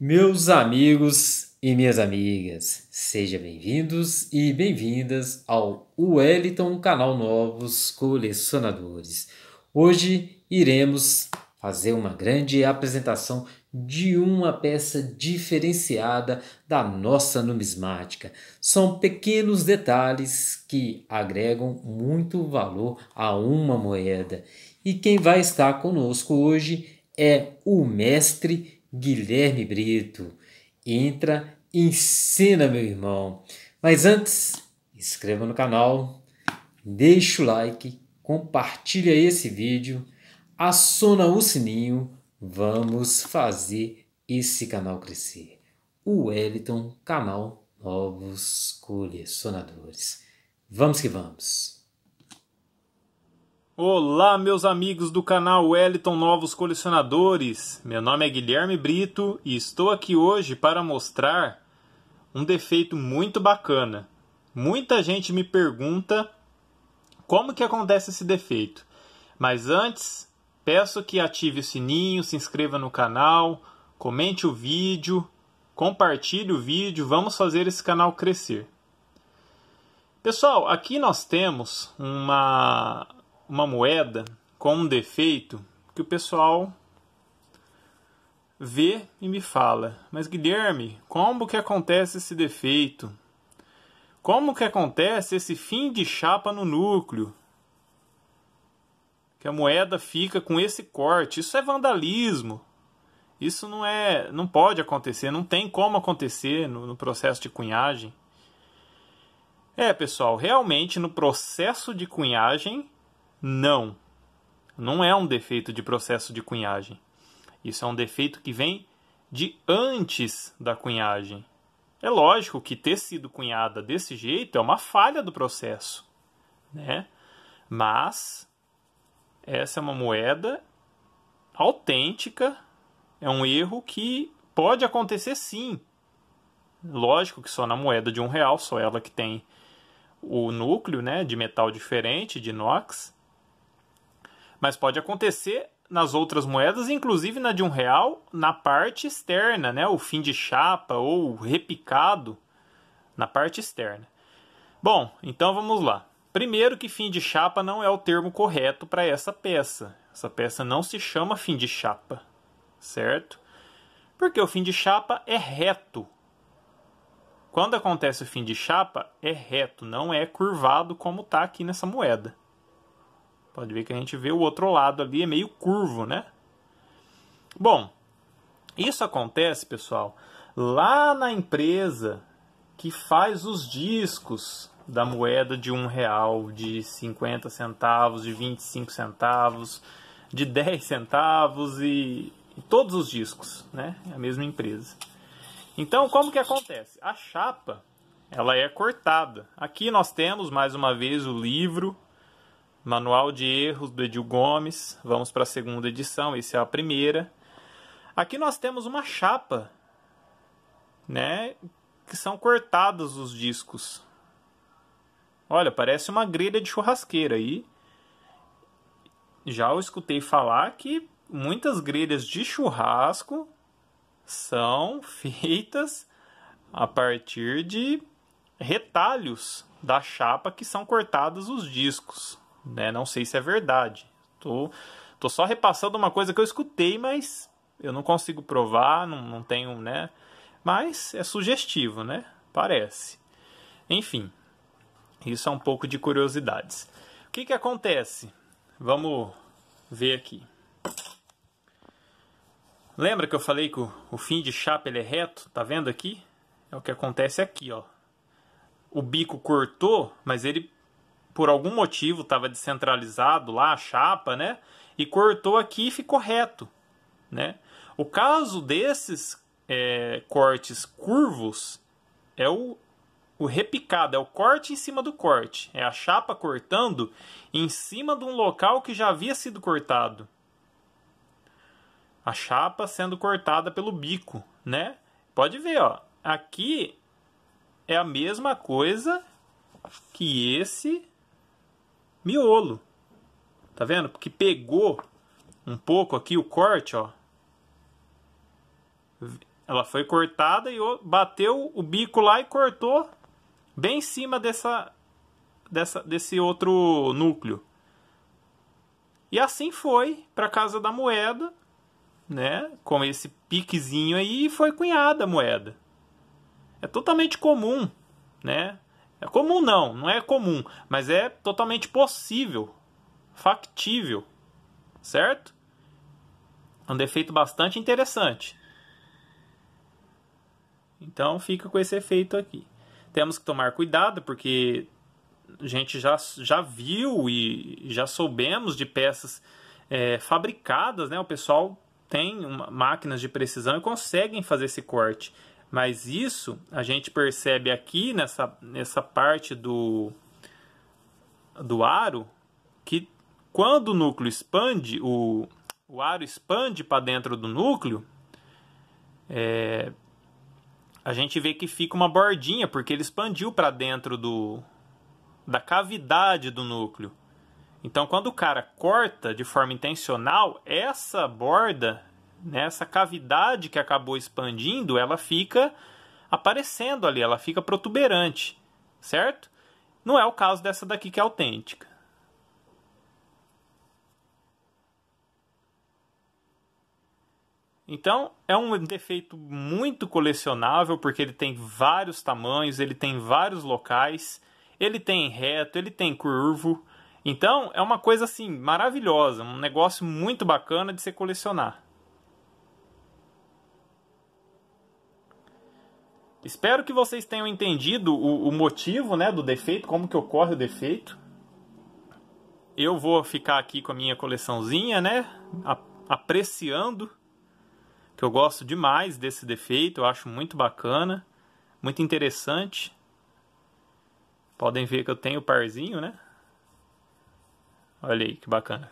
Meus amigos e minhas amigas, sejam bem-vindos e bem-vindas ao Wellington Canal Novos Colecionadores. Hoje iremos fazer uma grande apresentação de uma peça diferenciada da nossa numismática. São pequenos detalhes que agregam muito valor a uma moeda. E quem vai estar conosco hoje é o mestre Guilherme Brito. Entra e ensina, meu irmão. Mas antes, inscreva no canal, deixa o like, compartilha esse vídeo, aciona o sininho. Vamos fazer esse canal crescer. O Wellington Canal Novos Colecionadores. Vamos que vamos! Olá, meus amigos do canal Wellington Novos Colecionadores. Meu nome é Guilherme Brito e estou aqui hoje para mostrar um defeito muito bacana. Muita gente me pergunta como que acontece esse defeito. Mas antes, peço que ative o sininho, se inscreva no canal, comente o vídeo, compartilhe o vídeo, vamos fazer esse canal crescer. Pessoal, aqui nós temos uma moeda com um defeito que o pessoal vê e me fala: mas Guilherme, como que acontece esse defeito? Como que acontece esse fim de chapa no núcleo? Que a moeda fica com esse corte. Isso é vandalismo. Isso não pode acontecer, não tem como acontecer no processo de cunhagem. É, pessoal, realmente no processo de cunhagem não é um defeito de processo de cunhagem. Isso é um defeito que vem de antes da cunhagem. É lógico que ter sido cunhada desse jeito é uma falha do processo, né? Mas essa é uma moeda autêntica, é um erro que pode acontecer sim. Lógico que só na moeda de R$1, só ela que tem o núcleo, né, de metal diferente, de inox. Mas pode acontecer nas outras moedas, inclusive na de R$1, na parte externa, né? O fim de chapa ou repicado na parte externa. Bom, então vamos lá. Primeiro que fim de chapa não é o termo correto para essa peça. Essa peça não se chama fim de chapa, certo? Porque o fim de chapa é reto. Quando acontece o fim de chapa, é reto, não é curvado como está aqui nessa moeda. Pode ver que a gente vê o outro lado ali, é meio curvo, né? Bom, isso acontece, pessoal, lá na empresa que faz os discos da moeda de R$1, de 50 centavos, de 25 centavos, de 10 centavos e todos os discos, né? É a mesma empresa. Então, como que acontece? A chapa, ela é cortada. Aqui nós temos, mais uma vez, o livro Manual de Erros, do Edil Gomes. Vamos para a segunda edição, essa é a primeira. Aqui nós temos uma chapa, né, que são cortados os discos. Olha, parece uma grelha de churrasqueira. E já eu escutei falar que muitas grelhas de churrasco são feitas a partir de retalhos da chapa que são cortados os discos, né? Não sei se é verdade. Tô só repassando uma coisa que eu escutei, mas eu não consigo provar, não tenho, né? Mas é sugestivo, né? Parece. Enfim, isso é um pouco de curiosidades. O que que acontece? Vamos ver aqui. Lembra que eu falei que o fim de chapa ele é reto? Tá vendo aqui? É o que acontece aqui, ó. O bico cortou, mas ele, por algum motivo, estava descentralizado lá, a chapa, né? E cortou aqui e ficou reto, né? O caso desses cortes curvos é o repicado, é o corte em cima do corte. É a chapa cortando em cima de um local que já havia sido cortado. A chapa sendo cortada pelo bico, né? Pode ver, ó. Aqui é a mesma coisa que esse miolo. Tá vendo? Porque pegou um pouco aqui o corte, ó. Ela foi cortada e bateu o bico lá e cortou bem em cima desse outro núcleo. E assim foi para a Casa da Moeda, né? Com esse piquezinho aí, foi cunhada a moeda. É totalmente comum, né? É comum não, não é comum, mas é totalmente possível, factível, certo? É um defeito bastante interessante. Então fica com esse efeito aqui. Temos que tomar cuidado porque a gente já viu e já soubemos de peças fabricadas, né? O pessoal tem máquinas de precisão e conseguem fazer esse corte. Mas isso a gente percebe aqui nessa parte do aro, que quando o núcleo expande, o aro expande para dentro do núcleo, a gente vê que fica uma bordinha, porque ele expandiu para dentro da cavidade do núcleo. Então, quando o cara corta de forma intencional, essa borda, nessa cavidade que acabou expandindo, ela fica aparecendo ali, ela fica protuberante, certo? Não é o caso dessa daqui, que é autêntica. Então, é um defeito muito colecionável, porque ele tem vários tamanhos, ele tem vários locais, ele tem reto, ele tem curvo. Então, é uma coisa assim maravilhosa, um negócio muito bacana de se colecionar. Espero que vocês tenham entendido o motivo, né, do defeito, como que ocorre o defeito. Eu vou ficar aqui com a minha coleçãozinha, né, apreciando, que eu gosto demais desse defeito, eu acho muito bacana, muito interessante. Podem ver que eu tenho o parzinho, né? Olha aí, que bacana.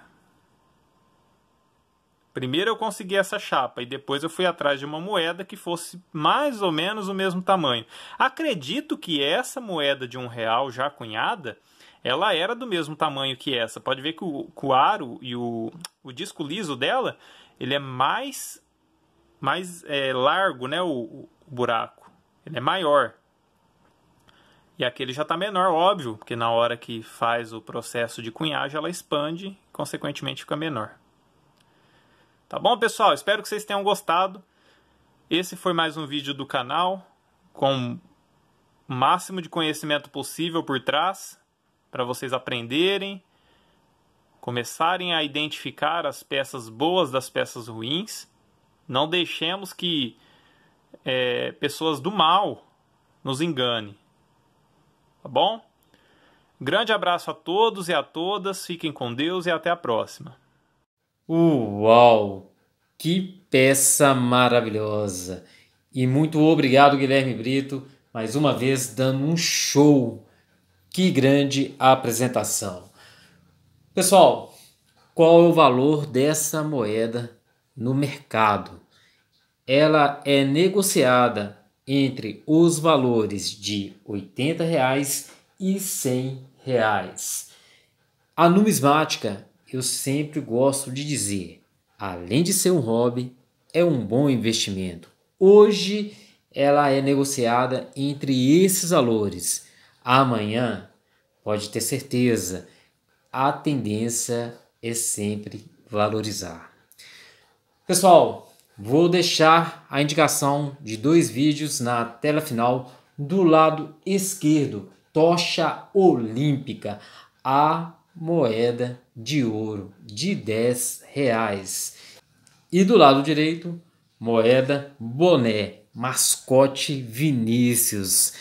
Primeiro eu consegui essa chapa e depois eu fui atrás de uma moeda que fosse mais ou menos o mesmo tamanho. Acredito que essa moeda de R$1 já cunhada, ela era do mesmo tamanho que essa. Pode ver que o aro e o disco liso dela, ele é mais largo, né, o buraco. Ele é maior. E aqui ele já está menor, óbvio, porque na hora que faz o processo de cunhagem, ela expande e, consequentemente, fica menor. Tá bom, pessoal? Espero que vocês tenham gostado. Esse foi mais um vídeo do canal, com o máximo de conhecimento possível por trás, para vocês aprenderem, começarem a identificar as peças boas das peças ruins. Não deixemos que pessoas do mal nos engane. Tá bom? Grande abraço a todos e a todas. Fiquem com Deus e até a próxima. Uau! Que peça maravilhosa! E muito obrigado, Guilherme Brito, mais uma vez dando um show! Que grande apresentação! Pessoal, qual é o valor dessa moeda no mercado? Ela é negociada entre os valores de R$80 e R$100. A numismática, eu sempre gosto de dizer, além de ser um hobby, é um bom investimento. Hoje ela é negociada entre esses valores. Amanhã, pode ter certeza, a tendência é sempre valorizar. Pessoal, vou deixar a indicação de 2 vídeos na tela final. Do lado esquerdo, tocha olímpica, a moeda de ouro de R$10. E do lado direito, moeda boné, mascote Vinícius.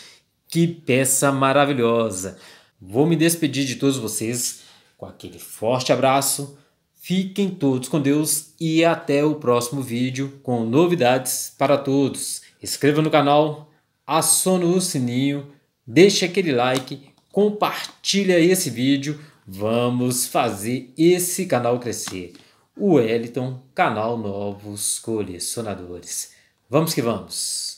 Que peça maravilhosa! Vou me despedir de todos vocês com aquele forte abraço. Fiquem todos com Deus e até o próximo vídeo com novidades para todos. Inscreva no canal, acione o sininho, deixe aquele like, compartilha esse vídeo. Vamos fazer esse canal crescer. O Wellington Canal Novos Colecionadores. Vamos que vamos!